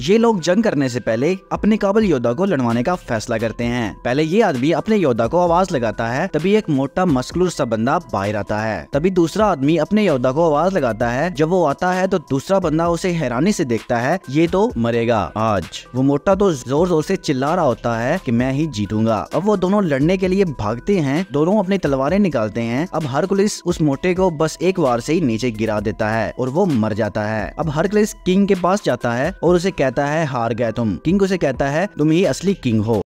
ये लोग जंग करने से पहले अपने काबिल योद्धा को लड़वाने का फैसला करते हैं। पहले ये आदमी अपने योद्धा को आवाज लगाता है, तभी एक मोटा मस्कुलर सा बंदा बाहर आता है। तभी दूसरा आदमी अपने योद्धा को आवाज लगाता है। जब वो आता है तो दूसरा बंदा उसे हैरानी से देखता है, ये तो मरेगा आज। वो मोटा तो जोर जोर से चिल्ला रहा होता है कि मैं ही जीतूंगा। अब वो दोनों लड़ने के लिए भागते हैं, दोनों अपनी तलवारें निकालते हैं। अब हरक्यूलिस उस मोटे को बस एक वार से ही नीचे गिरा देता है और वो मर जाता है। अब हरक्यूलिस किंग के पास जाता है और उसे कहता है हार गए तुम। किंग उसे कहता है तुम ही असली किंग हो।